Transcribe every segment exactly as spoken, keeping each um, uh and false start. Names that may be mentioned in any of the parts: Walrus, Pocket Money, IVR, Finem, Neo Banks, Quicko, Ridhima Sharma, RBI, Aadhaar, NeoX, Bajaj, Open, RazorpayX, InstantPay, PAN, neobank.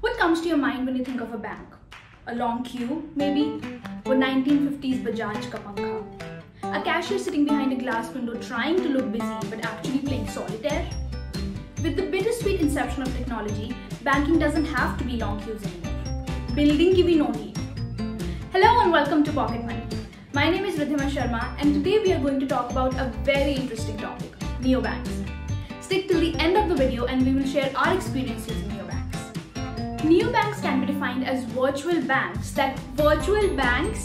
What comes to your mind when you think of a bank? A long queue, maybe? Or nineteen fifties Bajaj ka pankha? A cashier sitting behind a glass window trying to look busy but actually playing solitaire? With the bittersweet inception of technology, banking doesn't have to be long queues anymore. Building ki bhi no need. Hello and welcome to Pocket Money. My name is Ridhima Sharma and today we are going to talk about a very interesting topic, Neo Banks. Stick till the end of the video and we will share our experience using Neo Banks. Neo Banks can be defined as virtual banks. That virtual banks,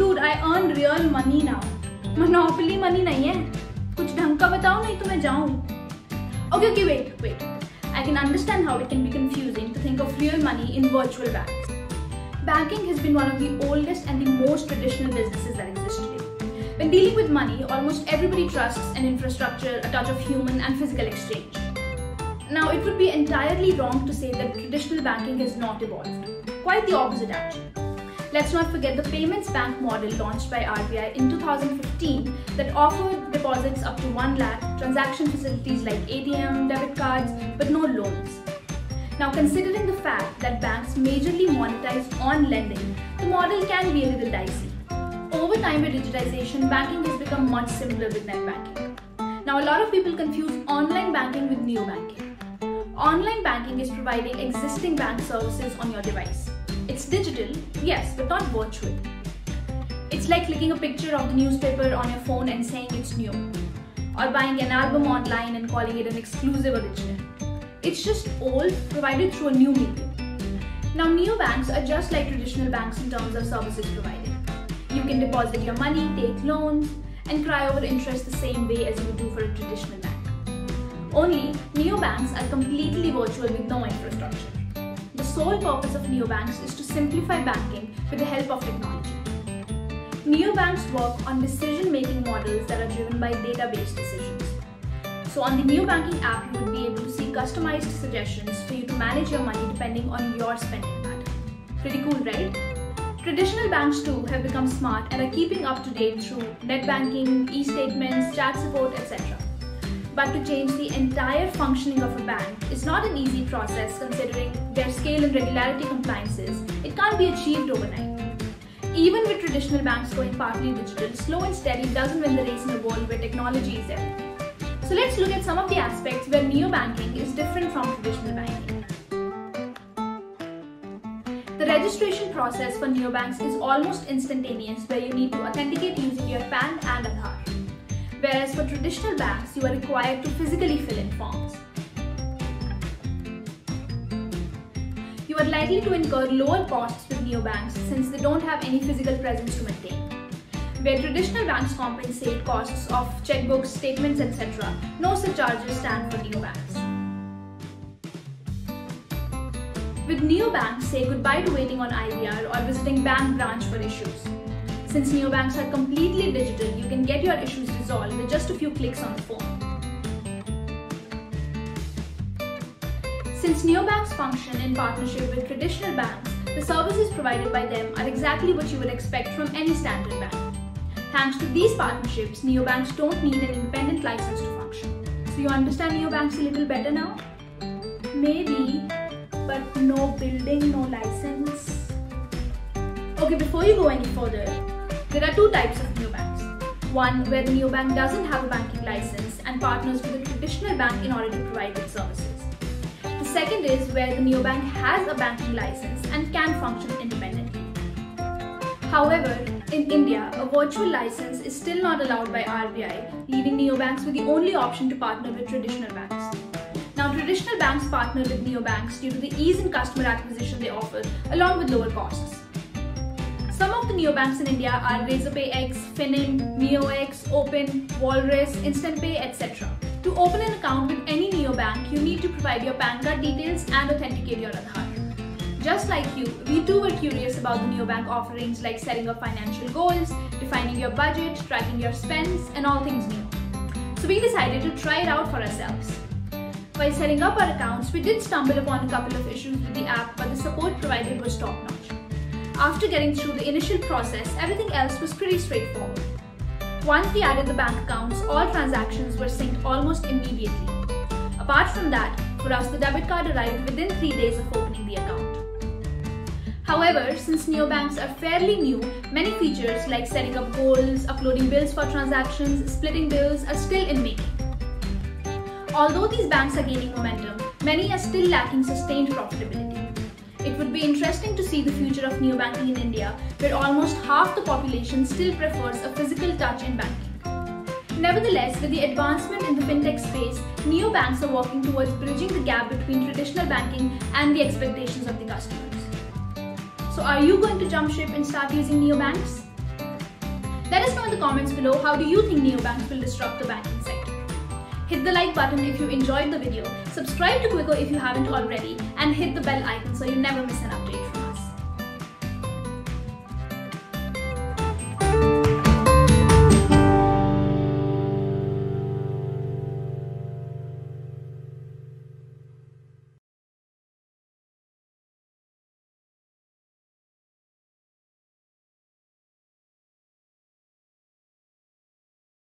dude, I earn real money now. Monopoly money nahi hai. Kuch dhang ka batao nahi to main jaun. Okay, okay, wait, wait. I can understand how it can be confusing to think of real money in virtual banks. Banking has been one of the oldest and the most traditional businesses that exist today. When dealing with money, almost everybody trusts an infrastructure, a touch of human and physical exchange. Now, it would be entirely wrong to say that traditional banking has not evolved. Quite the opposite, actually. Let's not forget the payments bank model launched by R B I in two thousand fifteen that offered deposits up to one lakh, transaction facilities like A T M, debit cards, but no loans. Now, considering the fact that banks majorly monetize on lending, the model can be a little dicey. Over time with digitization, banking has become much simpler with net banking. Now, a lot of people confuse online banking with neo banking. Online banking is providing existing bank services on your device. It's digital, yes, but not virtual. It's like clicking a picture of the newspaper on your phone and saying it's new, or buying an album online and calling it an exclusive original. It's just old, provided through a new medium. Now, neobanks are just like traditional banks in terms of services provided. You can deposit your money, take loans, and cry over interest the same way as you would do for a traditional bank. Only, neobanks are completely virtual with no infrastructure. The sole purpose of neobanks is to simplify banking with the help of technology. Neobanks work on decision-making models that are driven by database decisions. So on the Neo Banking app, you would be able to see customized suggestions for you to manage your money depending on your spending pattern. Pretty cool, right? Traditional banks too have become smart and are keeping up to date through net banking, e-statements, chat support, et cetera. But to change the entire functioning of a bank is not an easy process considering their scale and regularity compliances. It can't be achieved overnight. Even with traditional banks going partly digital, slow and steady doesn't win the race in a world where technology is everything. So let's look at some of the aspects where neo banking is different from traditional banking. The registration process for neobanks is almost instantaneous, where you need to authenticate using your PAN and Aadhaar. Whereas for traditional banks, you are required to physically fill in forms. You are likely to incur lower costs with neobanks since they don't have any physical presence to maintain. Where traditional banks compensate costs of checkbooks, statements, et cetera, no such charges stand for neobanks. With neobanks, say goodbye to waiting on I V R or visiting bank branch for issues. Since neobanks are completely digital, you can get your issues resolved with just a few clicks on the phone. Since neobanks function in partnership with traditional banks, the services provided by them are exactly what you would expect from any standard bank. Thanks to these partnerships, neobanks don't need an independent license to function. So you understand neobanks a little better now? Maybe, but no building, no license. Okay, before you go any further, there are two types of neobanks. One where the neobank doesn't have a banking license and partners with a traditional bank in order to provide its services. The second is where the neobank has a banking license and can function independently. However, in India, a virtual license is still not allowed by R B I, leaving neobanks with the only option to partner with traditional banks. Now, traditional banks partner with neobanks due to the ease in customer acquisition they offer, along with lower costs. Some of the neobanks in India are RazorpayX, Finem, NeoX, Open, Walrus, InstantPay, et cetera. To open an account with any neobank, you need to provide your PAN card details and authenticate your Aadhaar. Just like you, we too were curious about the neobank offerings like setting up financial goals, defining your budget, tracking your spends, and all things new. So we decided to try it out for ourselves. While setting up our accounts, we did stumble upon a couple of issues with the app, but the support provided was top-notch. After getting through the initial process, everything else was pretty straightforward. Once we added the bank accounts, all transactions were synced almost immediately. Apart from that, for us the debit card arrived within three days of opening the account. However, since Neo Banks are fairly new, many features like setting up goals, uploading bills for transactions, splitting bills are still in making. Although these banks are gaining momentum, many are still lacking sustained profitability. It would be interesting to see the future of neo banking in India, where almost half the population still prefers a physical touch in banking. Nevertheless, with the advancement in the fintech space, neo banks are working towards bridging the gap between traditional banking and the expectations of the customers. So are you going to jump ship and start using neo banks? Let us know in the comments below, how do you think neo banks will disrupt the banking sector? Hit the like button if you enjoyed the video, subscribe to Quicko if you haven't already, and hit the bell icon so you never miss an update from us.